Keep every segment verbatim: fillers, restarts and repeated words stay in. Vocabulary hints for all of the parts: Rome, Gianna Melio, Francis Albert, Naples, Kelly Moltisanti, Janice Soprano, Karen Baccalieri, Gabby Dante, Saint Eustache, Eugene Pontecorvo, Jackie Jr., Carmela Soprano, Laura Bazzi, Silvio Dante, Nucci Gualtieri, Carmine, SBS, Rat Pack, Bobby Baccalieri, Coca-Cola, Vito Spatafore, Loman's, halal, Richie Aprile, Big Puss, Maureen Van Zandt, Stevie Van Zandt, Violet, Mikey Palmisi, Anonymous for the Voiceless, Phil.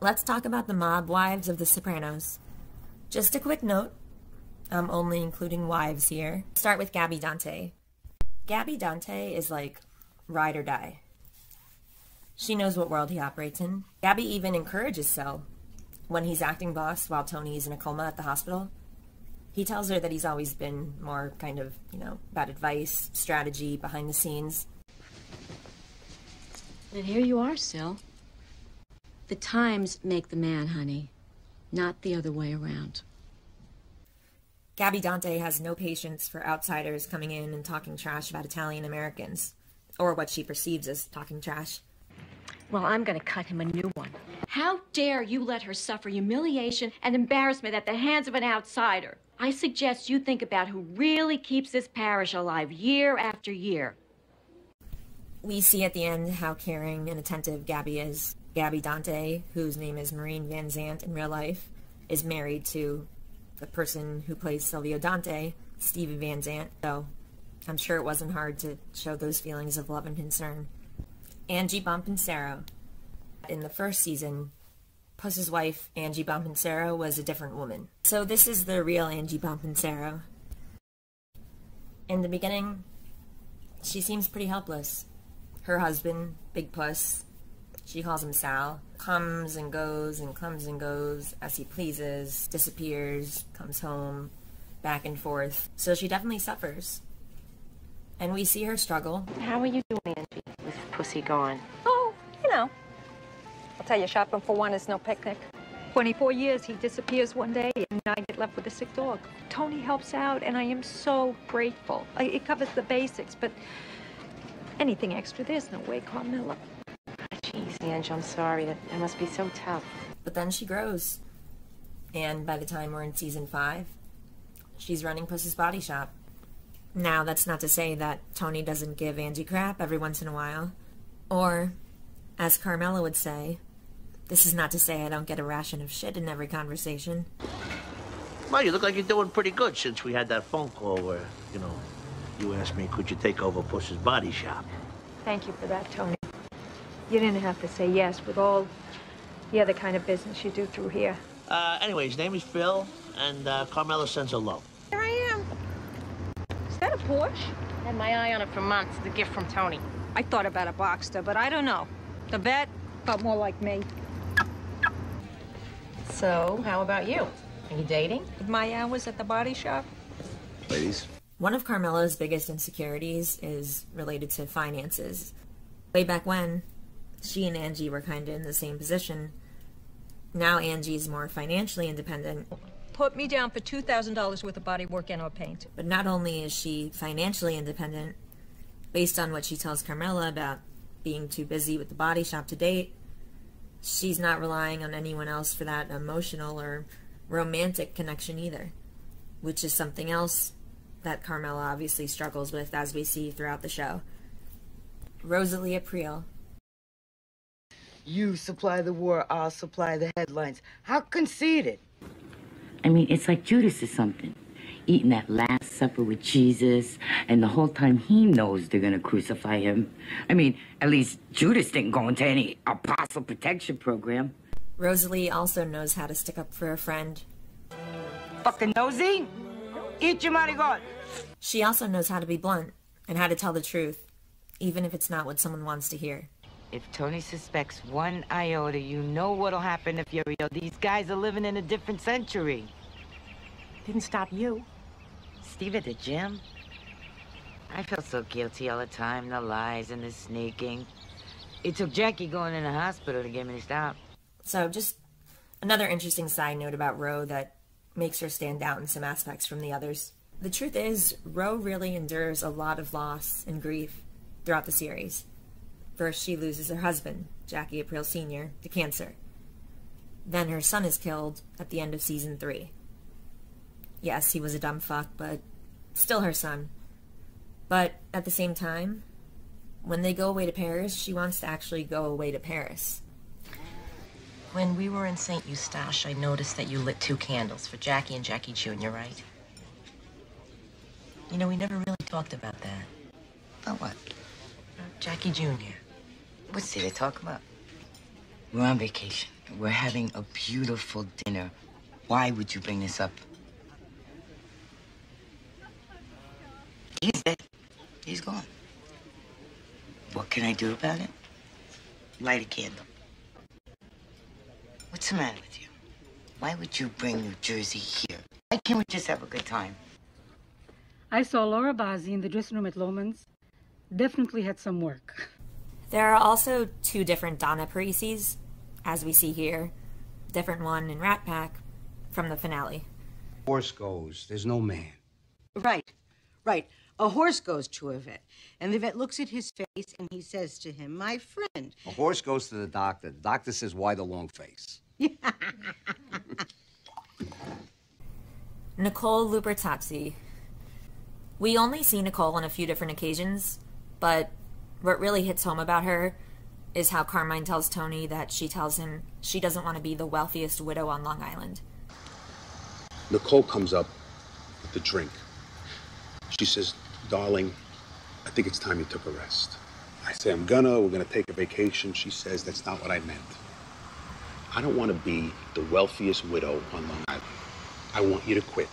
let's talk about the mob wives of The Sopranos. Just a quick note, I'm only including wives here. Start with Gabby Dante. Gabby Dante is like ride or die. She knows what world he operates in. Gabby even encourages Sel when he's acting boss while Tony is in a coma at the hospital. He tells her that he's always been more kind of, you know, bad advice, strategy, behind the scenes. And here you are, Sil. The times make the man, honey, not the other way around. Gabby Dante has no patience for outsiders coming in and talking trash about Italian Americans, or what she perceives as talking trash. Well, I'm going to cut him a new one. How dare you let her suffer humiliation and embarrassment at the hands of an outsider? I suggest you think about who really keeps this parish alive year after year. We see at the end how caring and attentive Gabby is. Gabby Dante, whose name is Maureen Van Zandt in real life, is married to the person who plays Silvio Dante, Stevie Van Zandt, so I'm sure it wasn't hard to show those feelings of love and concern. Angie Bonpensiero. In the first season, Puss's wife, Angie Bonpensiero, was a different woman. So this is the real Angie Bonpensiero. In the beginning, she seems pretty helpless. Her husband, Big Puss, she calls him Sal, comes and goes and comes and goes as he pleases, disappears, comes home, back and forth. So she definitely suffers. And we see her struggle. How are you doing, Angie, with Pussy gone? Oh, you know. I'll tell you, shopping for one is no picnic. twenty-four years, he disappears one day, and I get left with a sick dog. Tony helps out, and I am so grateful. I, it covers the basics, but anything extra, there's no way, Carmela. Jeez, Angie, I'm sorry. That, that must be so tough. But then she grows. And by the time we're in season five, she's running Puss's Body Shop. Now, that's not to say that Tony doesn't give Angie crap every once in a while. Or, as Carmela would say, this is not to say I don't get a ration of shit in every conversation. Well, you look like you're doing pretty good since we had that phone call where, you know, you asked me, could you take over Puss's Body Shop? Thank you for that, Tony. You didn't have to say yes with all the other kind of business you do through here. Uh, anyway, his name is Phil, and uh, Carmela sends a love. Here I am. Is that a Porsche? I had my eye on it for months, the gift from Tony. I thought about a Boxster, but I don't know. The vet felt more like me. So, how about you? Are you dating? My hours at the body shop? Ladies. One of Carmela's biggest insecurities is related to finances. Way back when, she and Angie were kind of in the same position. Now Angie's more financially independent. Put me down for two thousand dollars worth of body work and or paint. But not only is she financially independent, based on what she tells Carmela about being too busy with the body shop to date, she's not relying on anyone else for that emotional or romantic connection either, which is something else that Carmela obviously struggles with, as we see throughout the show. Rosalie Aprile. You supply the war, I'll supply the headlines. How conceited. I mean, it's like Judas or something, eating that Last Supper with Jesus, and the whole time he knows they're going to crucify him. I mean, at least Judas didn't go into any apostle protection program. Rosalie also knows how to stick up for a friend. Fucking nosy! Eat your money, God! She also knows how to be blunt and how to tell the truth, even if it's not what someone wants to hear. If Tony suspects one iota, you know what'll happen to Furio. These guys are living in a different century. Didn't stop you. Steve at the gym. I felt so guilty all the time, the lies and the sneaking. It took Jackie going in the hospital to get me to stop. So just another interesting side note about Ro that makes her stand out in some aspects from the others. The truth is, Ro really endures a lot of loss and grief throughout the series. First, she loses her husband, Jackie April Senior, to cancer. Then her son is killed at the end of season three. Yes, he was a dumb fuck, but still her son. But at the same time, when they go away to Paris, she wants to actually go away to Paris. When we were in Saint Eustache, I noticed that you lit two candles for Jackie and Jackie Junior, right? You know, we never really talked about that. About what? Jackie Junior What's he to talk about? We're on vacation. We're having a beautiful dinner. Why would you bring this up? He's dead. He's gone. What can I do about it? Light a candle. What's the matter with you? Why would you bring New Jersey here? Why can't we just have a good time? I saw Laura Bazzi in the dressing room at Loman's. Definitely had some work. There are also two different Donna Parisis, as we see here. Different one in Rat Pack from the finale. Horse goes, there's no man. Right, right. A horse goes to a vet, and the vet looks at his face, and he says to him, my friend. A horse goes to the doctor. The doctor says, why the long face? Nicole Lupertazzi. We only see Nicole on a few different occasions, but what really hits home about her is how Carmine tells Tony that she tells him she doesn't want to be the wealthiest widow on Long Island. Nicole comes up with the drink. She says, darling, I think it's time you took a rest. I say, I'm gonna, we're gonna take a vacation. She says, that's not what I meant. I don't want to be the wealthiest widow on Long Island. I want you to quit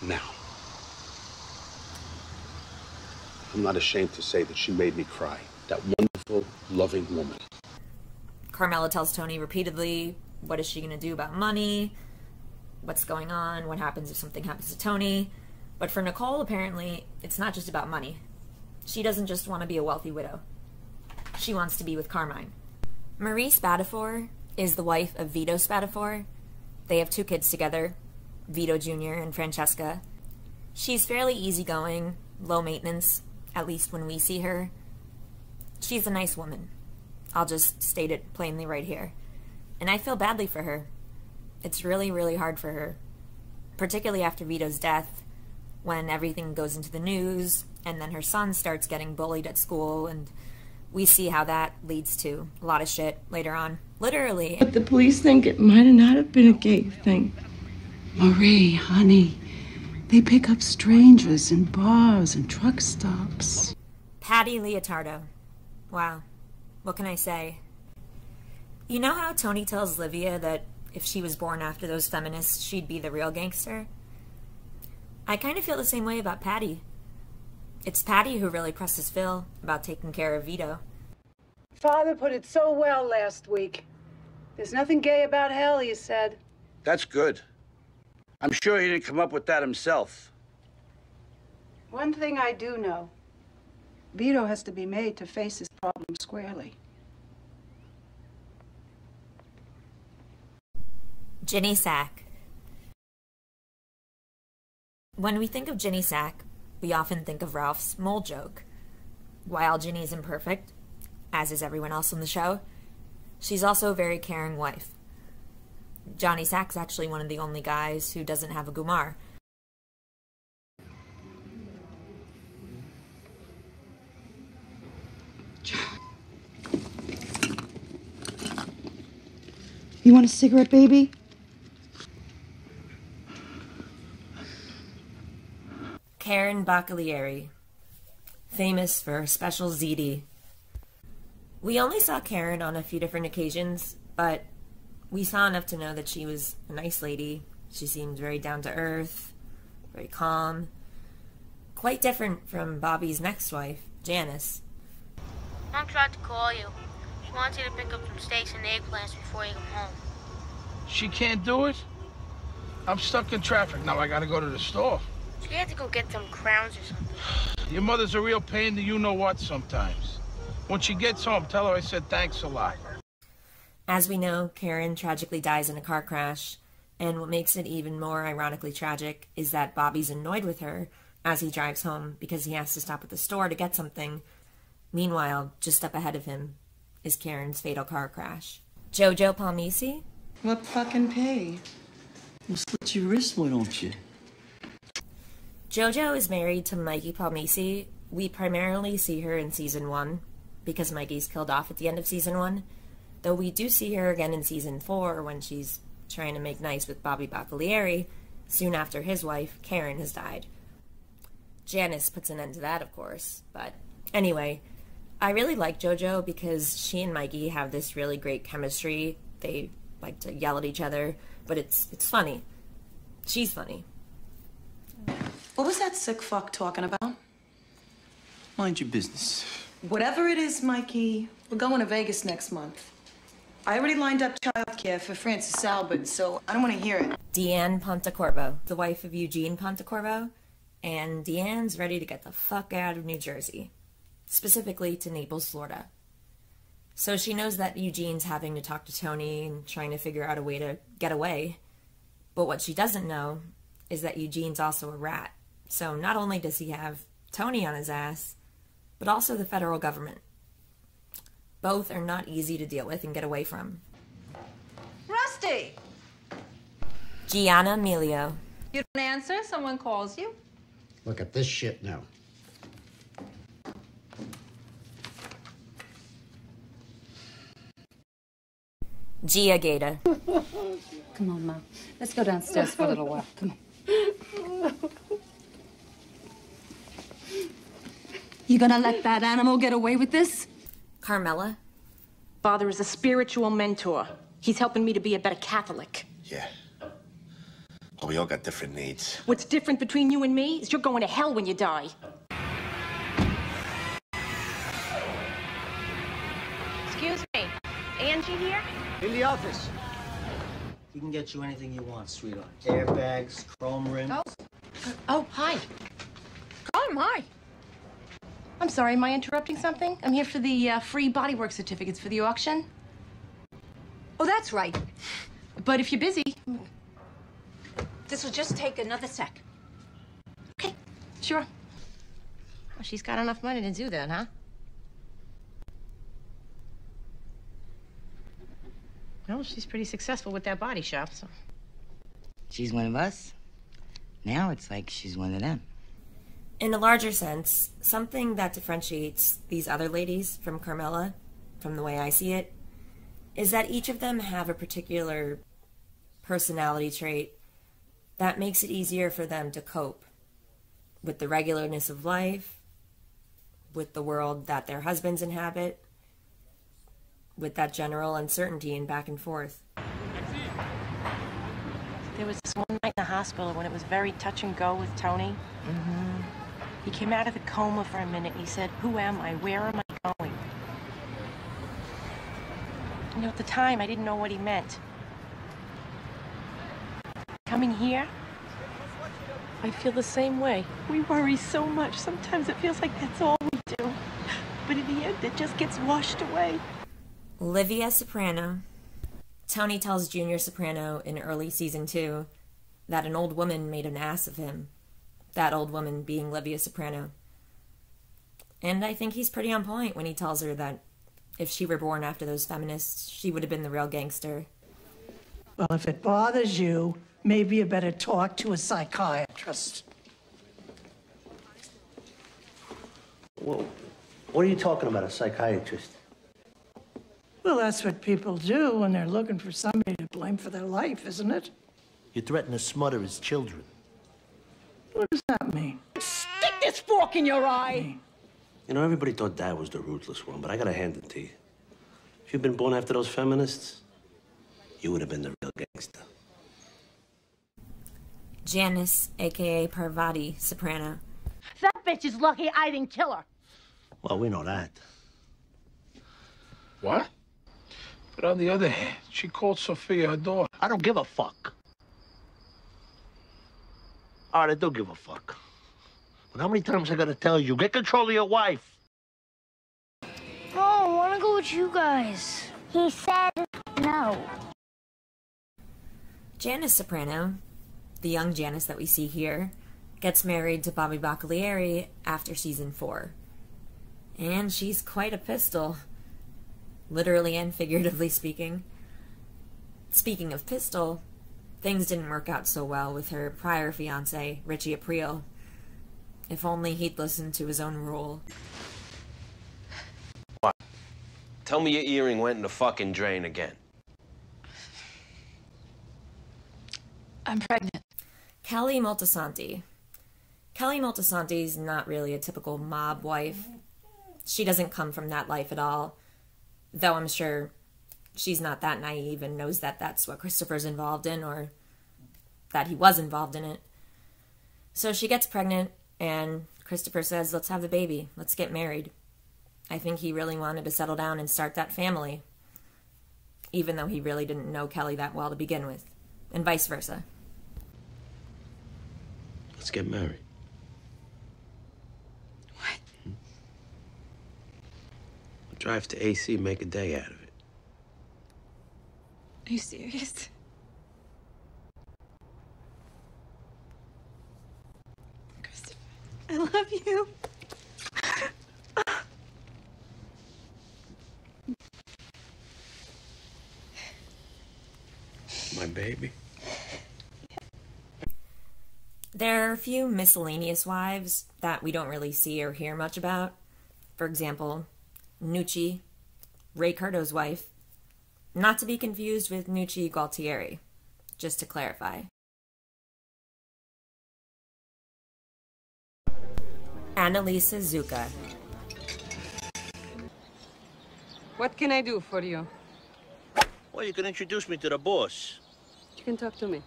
now. I'm not ashamed to say that she made me cry. That wonderful, loving woman. Carmela tells Tony repeatedly, what is she going to do about money? What's going on? What happens if something happens to Tony? But for Nicole, apparently, it's not just about money. She doesn't just want to be a wealthy widow. She wants to be with Carmine. Marie Spatafore is the wife of Vito Spatafore. They have two kids together, Vito Junior and Francesca. She's fairly easygoing, low maintenance, at least when we see her. She's a nice woman. I'll just state it plainly right here. And I feel badly for her. It's really, really hard for her. Particularly after Vito's death, when everything goes into the news, and then her son starts getting bullied at school, and we see how that leads to a lot of shit later on. Literally. But the police think it might not have been a gay thing. Marie, honey. They pick up strangers in bars and truck stops. Patty Leotardo. Wow. What can I say? You know how Tony tells Livia that if she was born after those feminists, she'd be the real gangster? I kind of feel the same way about Patty. It's Patty who really presses Phil about taking care of Vito. Father put it so well last week. There's nothing gay about hell, he said. That's good. I'm sure he didn't come up with that himself. One thing I do know. Vito has to be made to face his problem squarely. Ginny Sack. When we think of Ginny Sack, we often think of Ralph's mole joke. While Ginny's imperfect, as is everyone else on the show, she's also a very caring wife. Johnny Sack's actually one of the only guys who doesn't have a Gumar. You want a cigarette, baby? Karen Baccalieri, famous for her special ziti. We only saw Karen on a few different occasions, but we saw enough to know that she was a nice lady. She seemed very down-to-earth, very calm. Quite different from Bobby's next wife, Janice. Mom tried to call you. She wants you to pick up some steaks and eggplants before you come home. She can't do it? I'm stuck in traffic now. I gotta go to the store. She had to go get some crowns or something. Your mother's a real pain to you-know-what sometimes. When she gets home, tell her I said thanks a lot. As we know, Karen tragically dies in a car crash, and what makes it even more ironically tragic is that Bobby's annoyed with her as he drives home because he has to stop at the store to get something. Meanwhile, just up ahead of him is Karen's fatal car crash. Jojo Palmisi? What fucking pay? Well, slit your wrist, why don't you? Jojo is married to Mikey Palmisi. We primarily see her in season one because Mikey's killed off at the end of season one. Though we do see her again in season four when she's trying to make nice with Bobby Baccalieri soon after his wife, Karen, has died. Janice puts an end to that, of course, but anyway, I really like JoJo because she and Mikey have this really great chemistry. They like to yell at each other, but it's it's funny. She's funny. What was that sick fuck talking about? Mind your business. Whatever it is, Mikey, we're going to Vegas next month. I already lined up childcare for Francis Albert, so I don't want to hear it. Deanne Pontecorvo, the wife of Eugene Pontecorvo, and Deanne's ready to get the fuck out of New Jersey, specifically to Naples, Florida. So she knows that Eugene's having to talk to Tony and trying to figure out a way to get away. But what she doesn't know is that Eugene's also a rat. So not only does he have Tony on his ass, but also the federal government. Both are not easy to deal with and get away from. Rusty! Gianna Melio. You don't answer, someone calls you. Look at this shit now. Gia Gaeta. Come on, Mom. Let's go downstairs for a little while. Come on. You gonna let that animal get away with this? Carmela. Father is a spiritual mentor. He's helping me to be a better Catholic. Yeah. Well, we all got different needs. What's different between you and me is you're going to hell when you die. Excuse me. Angie here? In the office. We can get you anything you want, sweetheart. Airbags, chrome rims. Oh. Oh, hi. Come, hi. I'm sorry, am I interrupting something? I'm here for the uh, free bodywork certificates for the auction. Oh, that's right. But if you're busy, this will just take another sec. Okay, sure. Well, she's got enough money to do that, huh? Well, she's pretty successful with that body shop, so. She's one of us. Now it's like she's one of them. In a larger sense, something that differentiates these other ladies from Carmela, from the way I see it, is that each of them have a particular personality trait that makes it easier for them to cope with the regularness of life, with the world that their husbands inhabit, with that general uncertainty and back and forth. There was this one night in the hospital when it was very touch and go with Tony. Mm-hmm. He came out of the coma for a minute and he said, who am I? Where am I going? You know, at the time, I didn't know what he meant. Coming here, I feel the same way. We worry so much. Sometimes it feels like that's all we do. But in the end, it just gets washed away. Livia Soprano. Tony tells Junior Soprano in early season two that an old woman made an ass of him. That old woman being Livia Soprano. And I think he's pretty on point when he tells her that if she were born after those feminists, she would have been the real gangster. Well, if it bothers you, maybe you better talk to a psychiatrist. Whoa. What are you talking about, a psychiatrist? Well, that's what people do when they're looking for somebody to blame for their life, isn't it? You threaten to smother his children. What does that mean? Stick this fork in your eye! You know, everybody thought Dad was the ruthless one, but I gotta hand it to you. If you'd been born after those feminists, you would have been the real gangster. Janice, a k a. Parvati Soprano. That bitch is lucky I didn't kill her. Well, we know that. What? But on the other hand, she called Sophia her daughter. I don't give a fuck. All right, I do give a fuck. But how many times I gotta tell you, get control of your wife? No, I wanna go with you guys. He said no. Janice Soprano, the young Janice that we see here, gets married to Bobby Baccalieri after season four. And she's quite a pistol, literally and figuratively speaking. Speaking of pistol, things didn't work out so well with her prior fiancé, Richie Aprile. If only he'd listened to his own rule. What? Tell me your earring went in the fucking drain again. I'm pregnant. Kelly Moltisanti. Kelly Moltisanti's not really a typical mob wife. she doesn't come from that life at all, though I'm sure she's not that naive and knows that that's what Christopher's involved in, or that he was involved in it. So she gets pregnant, and Christopher says, let's have the baby. Let's get married. I think he really wanted to settle down and start that family, even though he really didn't know Kelly that well to begin with, and vice versa. Let's get married. What? Hmm? I'll drive to A C, make a day out of it. Are you serious? Christopher, I love you. My baby. There are a few miscellaneous wives that we don't really see or hear much about. For example, Nucci, Ray Curto's wife. Not to be confused with Nucci Gualtieri, just to clarify. Annalisa Zucca. What can I do for you? Well, you can introduce me to the boss. You can talk to me.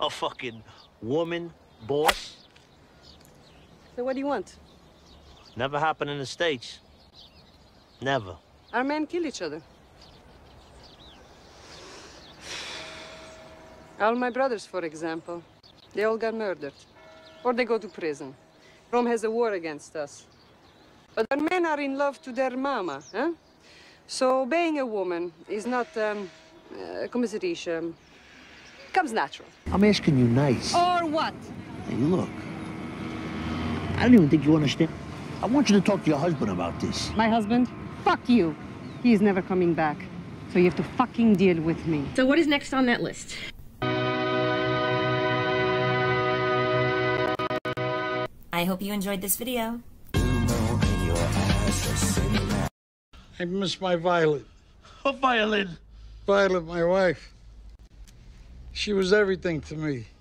A fucking woman boss? So what do you want? Never happened in the States. Never. Our men kill each other. All my brothers, for example, they all got murdered. Or they go to prison. Rome has a war against us. But our men are in love to their mama, huh? So obeying a woman is not, um, uh, come as it is, um, comes natural. I'm asking you nice. Or what? Hey, look, I don't even think you understand. I want you to talk to your husband about this. My husband? Fuck you. He's never coming back. So you have to fucking deal with me. So what is next on that list? I hope you enjoyed this video. I miss my Violet. What Violet? Violet, my wife. She was everything to me.